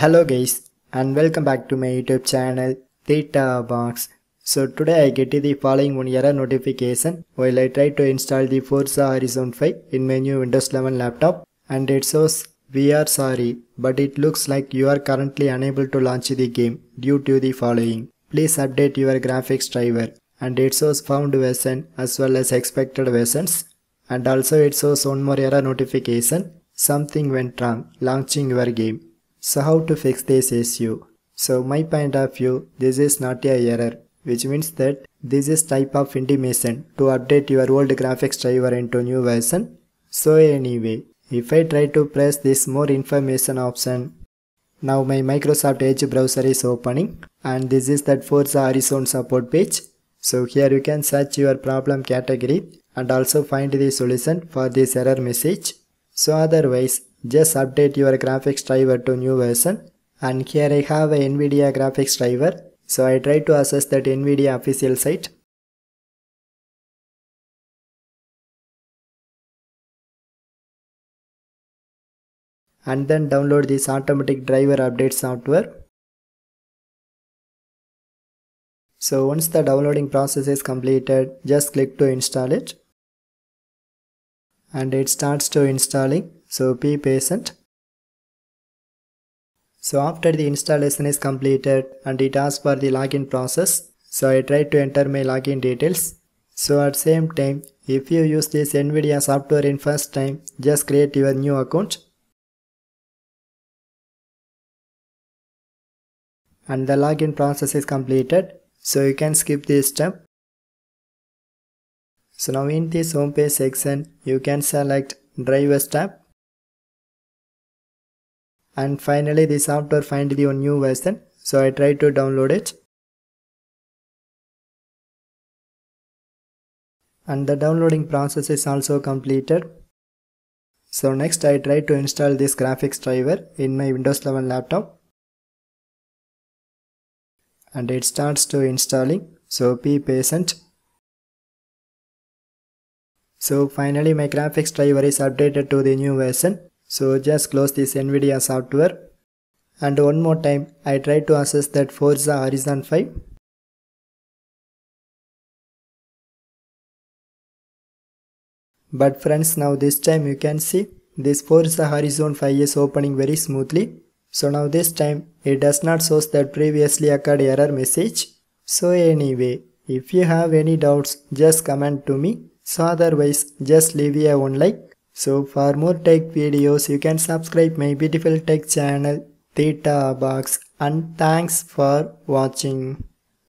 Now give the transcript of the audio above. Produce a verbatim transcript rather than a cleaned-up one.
Hello guys, and welcome back to my YouTube channel Theta Box. So today I get the following one error notification while I try to install the Forza Horizon five in my new Windows eleven laptop, and it shows we are sorry, but it looks like you are currently unable to launch the game due to the following. Please update your graphics driver, and it shows found version as well as expected versions, and also it shows one more error notification. Something went wrong launching your game. So how to fix this issue? So my point of view, this is not a error, which means that this is type of intimation to update your old graphics driver into new version. So anyway, if I try to press this more information option, now my Microsoft Edge browser is opening, and this is that Forza Horizon support page. So here you can search your problem category and also find the solution for this error message. So otherwise, just update your graphics driver to new version, and here I have a NVIDIA graphics driver, so I try to access that NVIDIA official site. And then download this automatic driver update software. So once the downloading process is completed, just click to install it. And it starts to installing, so be patient. So after the installation is completed, and it asks for the login process, so I try to enter my login details. So at same time, if you use this NVIDIA software in first time, just create your new account. And the login process is completed, so you can skip this step. So now in this home page section, you can select drivers tab, and finally the software find the new version, so I try to download it. And the downloading process is also completed. So next I try to install this graphics driver in my Windows eleven laptop, and it starts to installing, so be patient. So finally my graphics driver is updated to the new version, so just close this NVIDIA software. And one more time I try to access that Forza Horizon five. But friends, now this time you can see this Forza Horizon five is opening very smoothly. So now this time it does not show that previously occurred error message. So anyway, if you have any doubts, just comment to me. So otherwise, just leave a one like. So for more tech videos, you can subscribe my beautiful tech channel Theta Box, and thanks for watching.